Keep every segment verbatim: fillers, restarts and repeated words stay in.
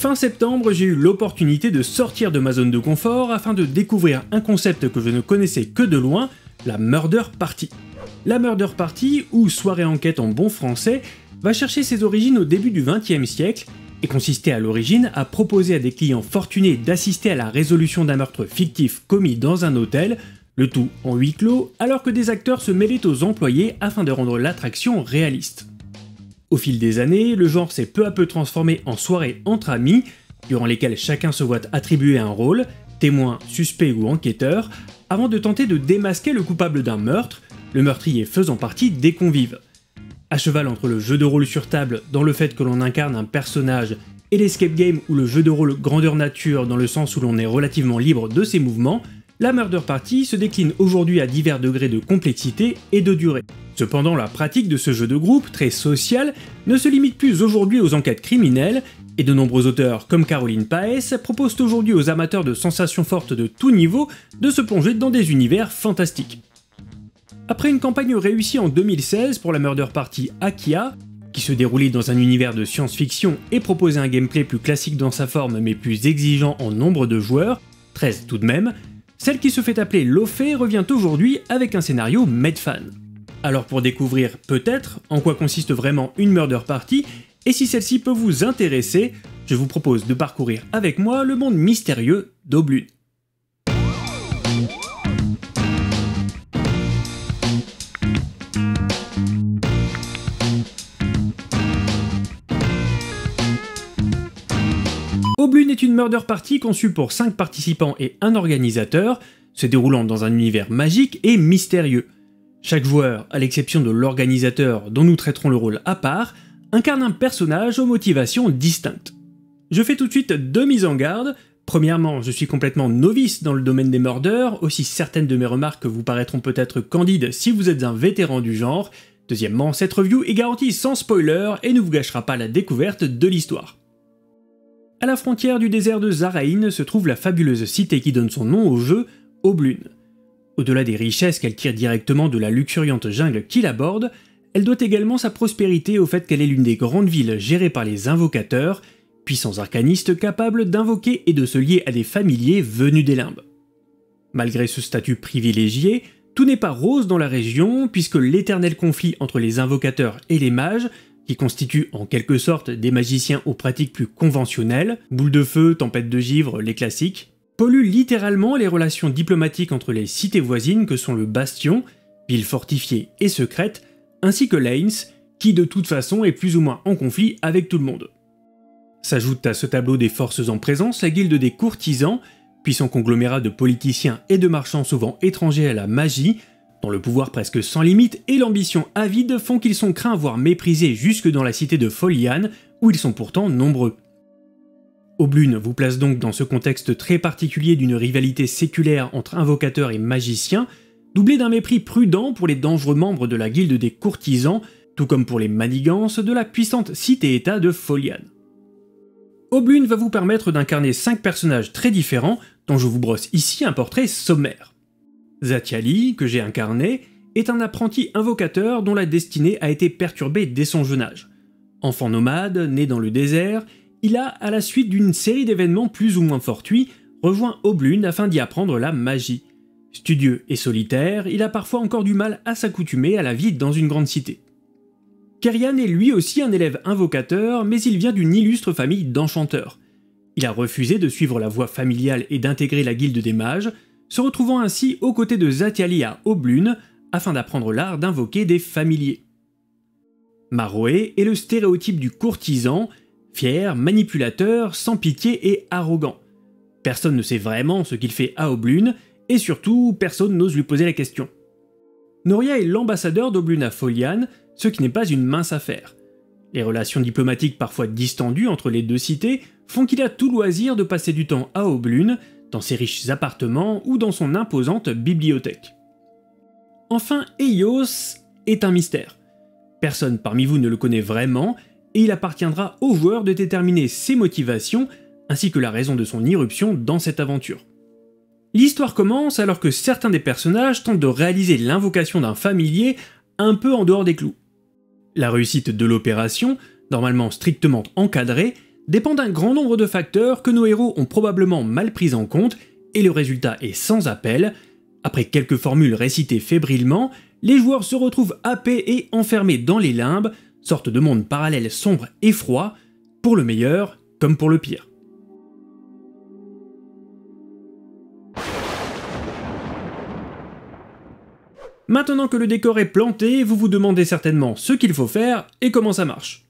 Fin septembre, j'ai eu l'opportunité de sortir de ma zone de confort afin de découvrir un concept que je ne connaissais que de loin, la Murder Party. La Murder Party, ou soirée enquête en bon français, va chercher ses origines au début du vingtième siècle et consistait à l'origine à proposer à des clients fortunés d'assister à la résolution d'un meurtre fictif commis dans un hôtel, le tout en huis clos, alors que des acteurs se mêlaient aux employés afin de rendre l'attraction réaliste. Au fil des années, le genre s'est peu à peu transformé en soirées entre amis, durant lesquelles chacun se voit attribuer un rôle, témoin, suspect ou enquêteur, avant de tenter de démasquer le coupable d'un meurtre, le meurtrier faisant partie des convives. À cheval entre le jeu de rôle sur table dans le fait que l'on incarne un personnage et l'escape game ou le jeu de rôle grandeur nature dans le sens où l'on est relativement libre de ses mouvements, la Murder Party se décline aujourd'hui à divers degrés de complexité et de durée. Cependant, la pratique de ce jeu de groupe, très social, ne se limite plus aujourd'hui aux enquêtes criminelles, et de nombreux auteurs comme Caroline Paes proposent aujourd'hui aux amateurs de sensations fortes de tout niveau de se plonger dans des univers fantastiques. Après une campagne réussie en deux mille seize pour la Murder Party Akya, qui se déroulait dans un univers de science-fiction et proposait un gameplay plus classique dans sa forme mais plus exigeant en nombre de joueurs, treize tout de même, celle qui se fait appeler Laufey revient aujourd'hui avec un scénario made fan. Alors pour découvrir peut-être en quoi consiste vraiment une Murder Party, et si celle-ci peut vous intéresser, je vous propose de parcourir avec moi le monde mystérieux d'Aubelune. Aubelune est une murder party conçue pour cinq participants et un organisateur, se déroulant dans un univers magique et mystérieux. Chaque joueur, à l'exception de l'organisateur dont nous traiterons le rôle à part, incarne un personnage aux motivations distinctes. Je fais tout de suite deux mises en garde. Premièrement, je suis complètement novice dans le domaine des murders, aussi certaines de mes remarques vous paraîtront peut-être candides si vous êtes un vétéran du genre. Deuxièmement, cette review est garantie sans spoiler et ne vous gâchera pas la découverte de l'histoire. À la frontière du désert de Zaraïn se trouve la fabuleuse cité qui donne son nom au jeu, Aubelune. Au-delà des richesses qu'elle tire directement de la luxuriante jungle qui l'aborde, elle doit également sa prospérité au fait qu'elle est l'une des grandes villes gérées par les Invocateurs, puissants arcanistes capables d'invoquer et de se lier à des familiers venus des Limbes. Malgré ce statut privilégié, tout n'est pas rose dans la région puisque l'éternel conflit entre les Invocateurs et les Mages, qui constituent en quelque sorte des magiciens aux pratiques plus conventionnelles, boules de feu, tempête de givre, les classiques, polluent littéralement les relations diplomatiques entre les cités voisines que sont le Bastion, ville fortifiée et secrète, ainsi que Laines, qui de toute façon est plus ou moins en conflit avec tout le monde. S'ajoute à ce tableau des forces en présence la guilde des courtisans, puissant conglomérat de politiciens et de marchands souvent étrangers à la magie, dont le pouvoir presque sans limite et l'ambition avide font qu'ils sont craints voire méprisés jusque dans la cité de Folian, où ils sont pourtant nombreux. Aubelune vous place donc dans ce contexte très particulier d'une rivalité séculaire entre invocateurs et magiciens, doublée d'un mépris prudent pour les dangereux membres de la guilde des courtisans, tout comme pour les manigances de la puissante cité-état de Folian. Aubelune va vous permettre d'incarner cinq personnages très différents, dont je vous brosse ici un portrait sommaire. Zatiali, que j'ai incarné, est un apprenti invocateur dont la destinée a été perturbée dès son jeune âge. Enfant nomade, né dans le désert, il a, à la suite d'une série d'événements plus ou moins fortuits, rejoint Aubelune afin d'y apprendre la magie. Studieux et solitaire, il a parfois encore du mal à s'accoutumer à la vie dans une grande cité. Karian est lui aussi un élève invocateur, mais il vient d'une illustre famille d'enchanteurs. Il a refusé de suivre la voie familiale et d'intégrer la guilde des mages, se retrouvant ainsi aux côtés de Zatiali à Aubelune afin d'apprendre l'art d'invoquer des familiers. Maroé est le stéréotype du courtisan, fier, manipulateur, sans pitié et arrogant. Personne ne sait vraiment ce qu'il fait à Aubelune, et surtout, personne n'ose lui poser la question. Norya est l'ambassadeur d'Aubelune à Folian, ce qui n'est pas une mince affaire. Les relations diplomatiques parfois distendues entre les deux cités font qu'il a tout loisir de passer du temps à Aubelune, dans ses riches appartements ou dans son imposante bibliothèque. Enfin, Eios est un mystère. Personne parmi vous ne le connaît vraiment, et il appartiendra aux joueurs de déterminer ses motivations, ainsi que la raison de son irruption dans cette aventure. L'histoire commence alors que certains des personnages tentent de réaliser l'invocation d'un familier un peu en dehors des clous. La réussite de l'opération, normalement strictement encadrée, dépend d'un grand nombre de facteurs que nos héros ont probablement mal pris en compte, et le résultat est sans appel. Après quelques formules récitées fébrilement, les joueurs se retrouvent happés et enfermés dans les limbes, sorte de monde parallèle sombre et froid, pour le meilleur comme pour le pire. Maintenant que le décor est planté, vous vous demandez certainement ce qu'il faut faire et comment ça marche.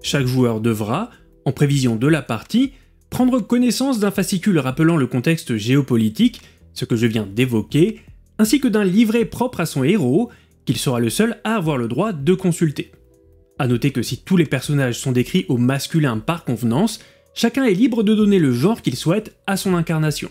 Chaque joueur devra, en prévision de la partie, prendre connaissance d'un fascicule rappelant le contexte géopolitique, ce que je viens d'évoquer, ainsi que d'un livret propre à son héros, qu'il sera le seul à avoir le droit de consulter. A noter que si tous les personnages sont décrits au masculin par convenance, chacun est libre de donner le genre qu'il souhaite à son incarnation.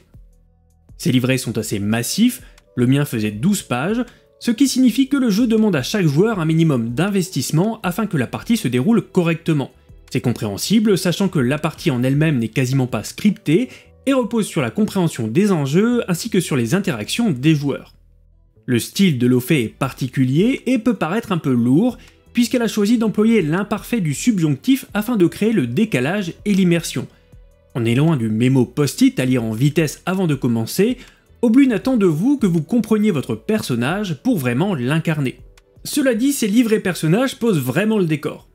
Ces livrets sont assez massifs, le mien faisait douze pages, ce qui signifie que le jeu demande à chaque joueur un minimum d'investissement afin que la partie se déroule correctement. C'est compréhensible, sachant que la partie en elle-même n'est quasiment pas scriptée et repose sur la compréhension des enjeux ainsi que sur les interactions des joueurs. Le style de Laufey est particulier et peut paraître un peu lourd, puisqu'elle a choisi d'employer l'imparfait du subjonctif afin de créer le décalage et l'immersion. On est loin du mémo post-it à lire en vitesse avant de commencer, Aubelune attend de vous que vous compreniez votre personnage pour vraiment l'incarner. Cela dit, ces livrets personnages posent vraiment le décor.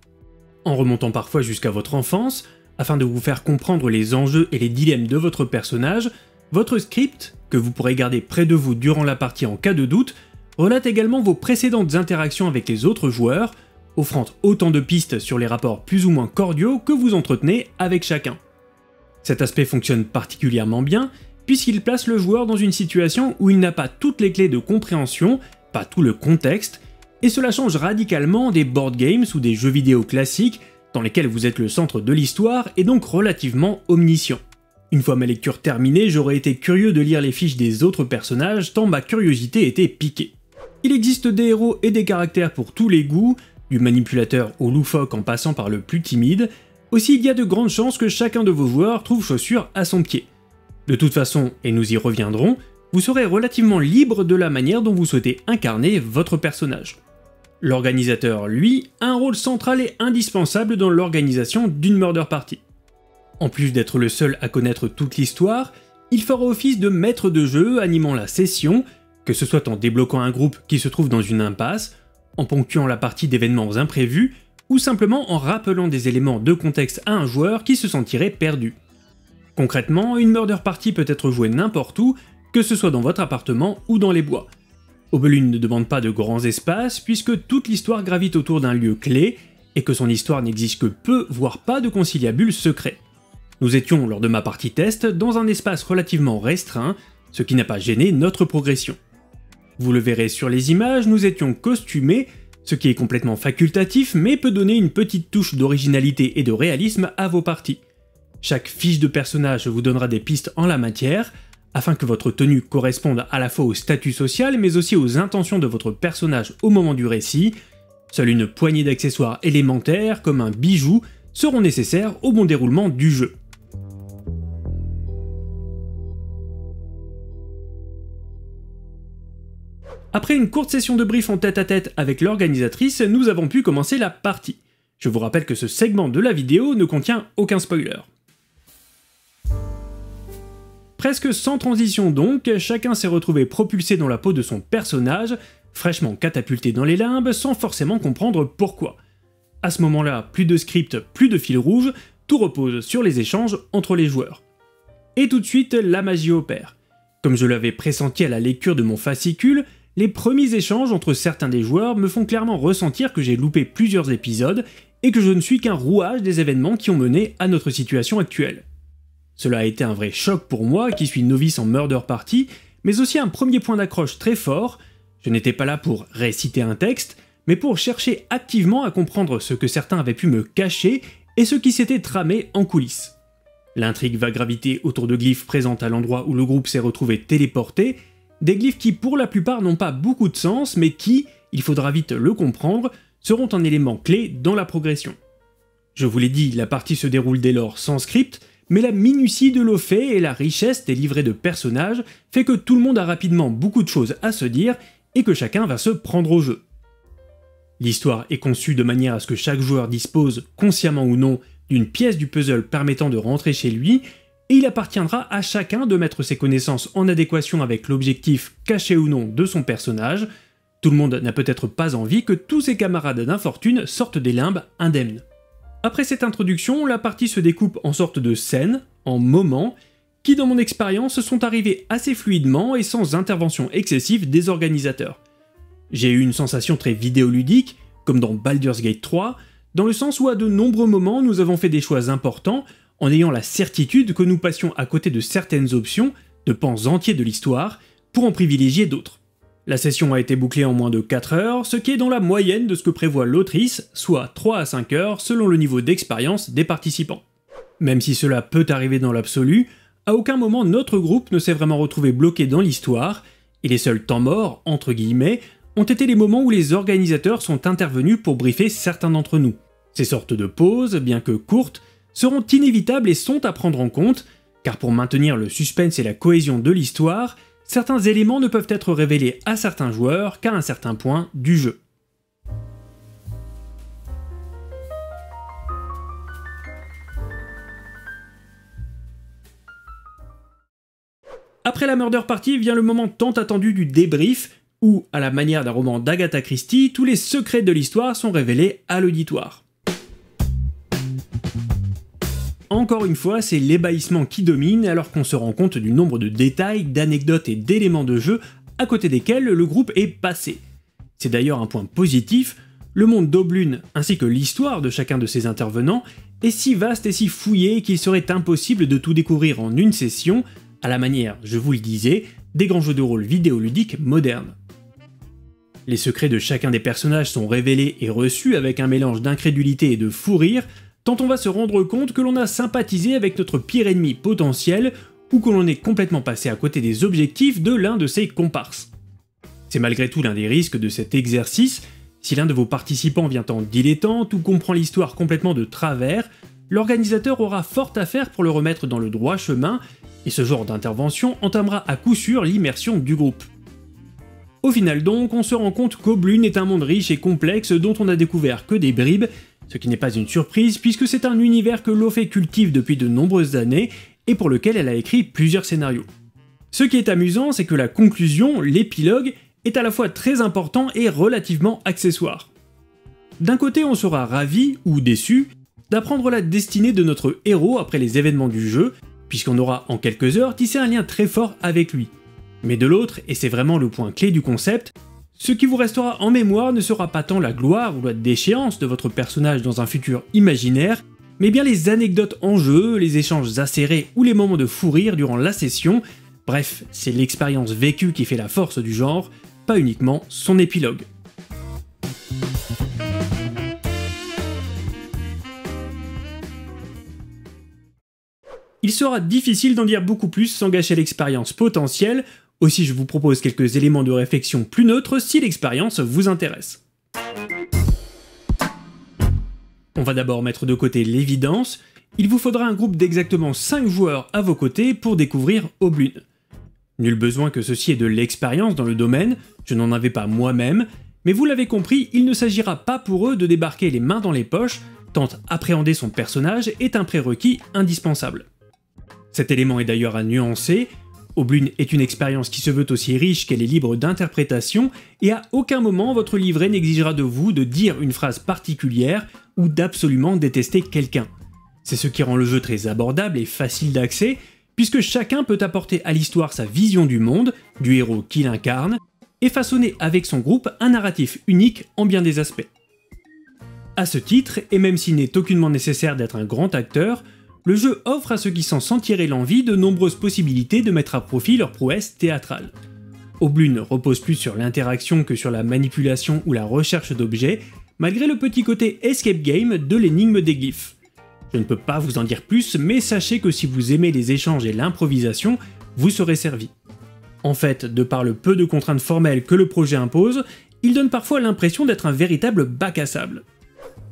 En remontant parfois jusqu'à votre enfance, afin de vous faire comprendre les enjeux et les dilemmes de votre personnage, votre script, que vous pourrez garder près de vous durant la partie en cas de doute, relate également vos précédentes interactions avec les autres joueurs, offrant autant de pistes sur les rapports plus ou moins cordiaux que vous entretenez avec chacun. Cet aspect fonctionne particulièrement bien, puisqu'il place le joueur dans une situation où il n'a pas toutes les clés de compréhension, pas tout le contexte, et cela change radicalement des board games ou des jeux vidéo classiques dans lesquels vous êtes le centre de l'histoire et donc relativement omniscient. Une fois ma lecture terminée, j'aurais été curieux de lire les fiches des autres personnages tant ma curiosité était piquée. Il existe des héros et des caractères pour tous les goûts, du manipulateur au loufoque en passant par le plus timide, aussi il y a de grandes chances que chacun de vos joueurs trouve chaussure à son pied. De toute façon, et nous y reviendrons, vous serez relativement libre de la manière dont vous souhaitez incarner votre personnage. L'organisateur, lui, a un rôle central et indispensable dans l'organisation d'une murder party. En plus d'être le seul à connaître toute l'histoire, il fera office de maître de jeu animant la session, que ce soit en débloquant un groupe qui se trouve dans une impasse, en ponctuant la partie d'événements imprévus, ou simplement en rappelant des éléments de contexte à un joueur qui se sentirait perdu. Concrètement, une murder party peut être jouée n'importe où, que ce soit dans votre appartement ou dans les bois. Aubelune ne demande pas de grands espaces puisque toute l'histoire gravite autour d'un lieu clé et que son histoire n'exige que peu, voire pas de conciliabules secrets. Nous étions, lors de ma partie test, dans un espace relativement restreint, ce qui n'a pas gêné notre progression. Vous le verrez sur les images, nous étions costumés, ce qui est complètement facultatif mais peut donner une petite touche d'originalité et de réalisme à vos parties. Chaque fiche de personnage vous donnera des pistes en la matière, afin que votre tenue corresponde à la fois au statut social mais aussi aux intentions de votre personnage au moment du récit. Seule une poignée d'accessoires élémentaires, comme un bijou, seront nécessaires au bon déroulement du jeu. Après une courte session de brief en tête-à-tête avec l'organisatrice, nous avons pu commencer la partie. Je vous rappelle que ce segment de la vidéo ne contient aucun spoiler. Presque sans transition donc, chacun s'est retrouvé propulsé dans la peau de son personnage, fraîchement catapulté dans les limbes, sans forcément comprendre pourquoi. À ce moment-là, plus de script, plus de fil rouge, tout repose sur les échanges entre les joueurs. Et tout de suite, la magie opère. Comme je l'avais pressenti à la lecture de mon fascicule, les premiers échanges entre certains des joueurs me font clairement ressentir que j'ai loupé plusieurs épisodes et que je ne suis qu'un rouage des événements qui ont mené à notre situation actuelle. Cela a été un vrai choc pour moi, qui suis novice en Murder Party, mais aussi un premier point d'accroche très fort. Je n'étais pas là pour réciter un texte, mais pour chercher activement à comprendre ce que certains avaient pu me cacher et ce qui s'était tramé en coulisses. L'intrigue va graviter autour de glyphes présentes à l'endroit où le groupe s'est retrouvé téléporté, des glyphes qui pour la plupart n'ont pas beaucoup de sens, mais qui, il faudra vite le comprendre, seront un élément clé dans la progression. Je vous l'ai dit, la partie se déroule dès lors sans script, mais la minutie de Laufey et la richesse des livrets de personnages fait que tout le monde a rapidement beaucoup de choses à se dire et que chacun va se prendre au jeu. L'histoire est conçue de manière à ce que chaque joueur dispose, consciemment ou non, d'une pièce du puzzle permettant de rentrer chez lui, et il appartiendra à chacun de mettre ses connaissances en adéquation avec l'objectif, caché ou non, de son personnage. Tout le monde n'a peut-être pas envie que tous ses camarades d'infortune sortent des limbes indemnes. Après cette introduction, la partie se découpe en sorte de scènes, en moments, qui dans mon expérience sont arrivés assez fluidement et sans intervention excessive des organisateurs. J'ai eu une sensation très vidéoludique, comme dans Baldur's Gate trois, dans le sens où à de nombreux moments nous avons fait des choix importants, en ayant la certitude que nous passions à côté de certaines options, de pans entiers de l'histoire, pour en privilégier d'autres. La session a été bouclée en moins de quatre heures, ce qui est dans la moyenne de ce que prévoit l'autrice, soit trois à cinq heures selon le niveau d'expérience des participants. Même si cela peut arriver dans l'absolu, à aucun moment notre groupe ne s'est vraiment retrouvé bloqué dans l'histoire, et les seuls temps morts, entre guillemets, ont été les moments où les organisateurs sont intervenus pour briefer certains d'entre nous. Ces sortes de pauses, bien que courtes, seront inévitables et sont à prendre en compte, car pour maintenir le suspense et la cohésion de l'histoire, certains éléments ne peuvent être révélés à certains joueurs qu'à un certain point du jeu. Après la Murder Party vient le moment tant attendu du débrief, où, à la manière d'un roman d'Agatha Christie, tous les secrets de l'histoire sont révélés à l'auditoire. Encore une fois, c'est l'ébahissement qui domine alors qu'on se rend compte du nombre de détails, d'anecdotes et d'éléments de jeu à côté desquels le groupe est passé. C'est d'ailleurs un point positif, le monde d'Aubelune ainsi que l'histoire de chacun de ses intervenants est si vaste et si fouillé qu'il serait impossible de tout découvrir en une session, à la manière, je vous le disais, des grands jeux de rôle vidéoludiques modernes. Les secrets de chacun des personnages sont révélés et reçus avec un mélange d'incrédulité et de fou rire, tant on va se rendre compte que l'on a sympathisé avec notre pire ennemi potentiel ou que l'on est complètement passé à côté des objectifs de l'un de ses comparses. C'est malgré tout l'un des risques de cet exercice, si l'un de vos participants vient en dilettante ou comprend l'histoire complètement de travers, l'organisateur aura fort à faire pour le remettre dans le droit chemin, et ce genre d'intervention entamera à coup sûr l'immersion du groupe. Au final donc, on se rend compte qu'Aubelune est un monde riche et complexe dont on n'a découvert que des bribes, ce qui n'est pas une surprise puisque c'est un univers que Laufey cultive depuis de nombreuses années et pour lequel elle a écrit plusieurs scénarios. Ce qui est amusant, c'est que la conclusion, l'épilogue, est à la fois très important et relativement accessoire. D'un côté, on sera ravi, ou déçu, d'apprendre la destinée de notre héros après les événements du jeu, puisqu'on aura en quelques heures tissé un lien très fort avec lui. Mais de l'autre, et c'est vraiment le point clé du concept, ce qui vous restera en mémoire ne sera pas tant la gloire ou la déchéance de votre personnage dans un futur imaginaire, mais bien les anecdotes en jeu, les échanges acérés ou les moments de fou rire durant la session. Bref, c'est l'expérience vécue qui fait la force du genre, pas uniquement son épilogue. Il sera difficile d'en dire beaucoup plus sans gâcher l'expérience potentielle. Aussi, je vous propose quelques éléments de réflexion plus neutres si l'expérience vous intéresse. On va d'abord mettre de côté l'évidence, il vous faudra un groupe d'exactement cinq joueurs à vos côtés pour découvrir Aubelune. Nul besoin que ceci ait de l'expérience dans le domaine, je n'en avais pas moi-même, mais vous l'avez compris, il ne s'agira pas pour eux de débarquer les mains dans les poches, tant appréhender son personnage est un prérequis indispensable. Cet élément est d'ailleurs à nuancer. Aubelune est une expérience qui se veut aussi riche qu'elle est libre d'interprétation, et à aucun moment votre livret n'exigera de vous de dire une phrase particulière ou d'absolument détester quelqu'un. C'est ce qui rend le jeu très abordable et facile d'accès, puisque chacun peut apporter à l'histoire sa vision du monde, du héros qu'il incarne, et façonner avec son groupe un narratif unique en bien des aspects. À ce titre, et même s'il n'est aucunement nécessaire d'être un grand acteur, le jeu offre à ceux qui s'en sentiraient l'envie de nombreuesses possibilités de mettre à profit leur prouesse théâtrale. Aubelune repose plus sur l'interaction que sur la manipulation ou la recherche d'objets, malgré le petit côté escape game de l'énigme des glyphes. Je ne peux pas vous en dire plus, mais sachez que si vous aimez les échanges et l'improvisation, vous serez servi. En fait, de par le peu de contraintes formelles que le projet impose, il donne parfois l'impression d'être un véritable bac à sable.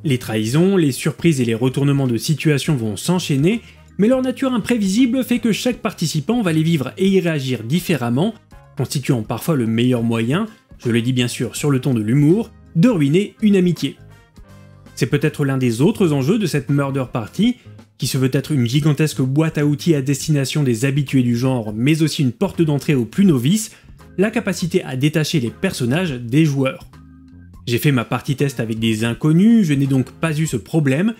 Les trahisons, les surprises et les retournements de situation vont s'enchaîner, mais leur nature imprévisible fait que chaque participant va les vivre et y réagir différemment, constituant parfois le meilleur moyen, je le dis bien sûr sur le ton de l'humour, de ruiner une amitié. C'est peut-être l'un des autres enjeux de cette Murder Party, qui se veut être une gigantesque boîte à outils à destination des habitués du genre, mais aussi une porte d'entrée aux plus novices, la capacité à détacher les personnages des joueurs. J'ai fait ma partie test avec des inconnus, je n'ai donc pas eu ce problème,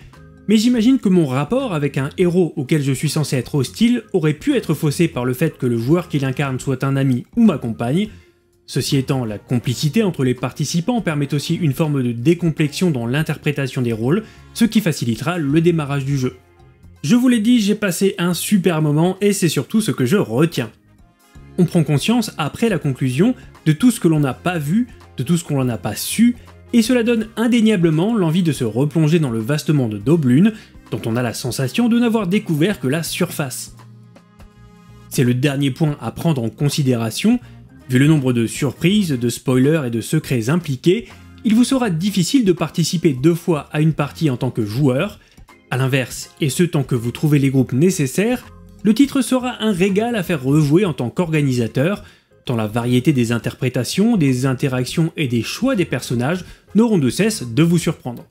mais j'imagine que mon rapport avec un héros auquel je suis censé être hostile aurait pu être faussé par le fait que le joueur qu'il incarne soit un ami ou ma compagne. Ceci étant, la complicité entre les participants permet aussi une forme de décomplexion dans l'interprétation des rôles, ce qui facilitera le démarrage du jeu. Je vous l'ai dit, j'ai passé un super moment et c'est surtout ce que je retiens. On prend conscience, après la conclusion, de tout ce que l'on n'a pas vu, de tout ce qu'on n'a pas su, et cela donne indéniablement l'envie de se replonger dans le vaste monde d'Aubelune, dont on a la sensation de n'avoir découvert que la surface. C'est le dernier point à prendre en considération. Vu le nombre de surprises, de spoilers et de secrets impliqués, il vous sera difficile de participer deux fois à une partie en tant que joueur. A l'inverse, et ce tant que vous trouvez les groupes nécessaires, le titre sera un régal à faire rejouer en tant qu'organisateur, tant la variété des interprétations, des interactions et des choix des personnages n'auront de cesse de vous surprendre.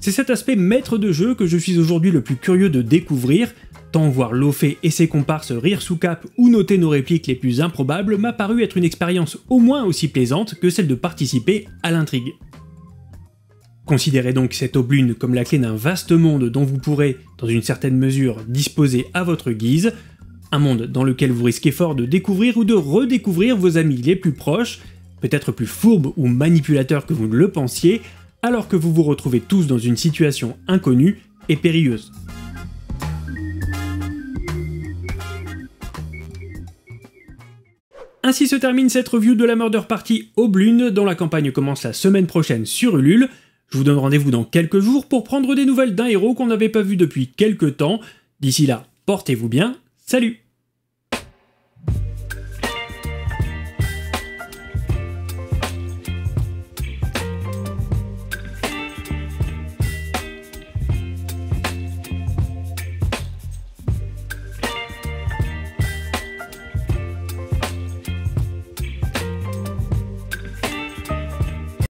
C'est cet aspect maître de jeu que je suis aujourd'hui le plus curieux de découvrir. Tant voir Laufey et ses comparses rire sous cap ou noter nos répliques les plus improbables m'a paru être une expérience au moins aussi plaisante que celle de participer à l'intrigue. Considérez donc cette Aubelune comme la clé d'un vaste monde dont vous pourrez, dans une certaine mesure, disposer à votre guise, un monde dans lequel vous risquez fort de découvrir ou de redécouvrir vos amis les plus proches, peut-être plus fourbes ou manipulateurs que vous ne le pensiez, alors que vous vous retrouvez tous dans une situation inconnue et périlleuse. Ainsi se termine cette review de la Murder Party Aubelune, dont la campagne commence la semaine prochaine sur Ulule. Je vous donne rendez-vous dans quelques jours pour prendre des nouvelles d'un héros qu'on n'avait pas vu depuis quelques temps. D'ici là, portez-vous bien, salut!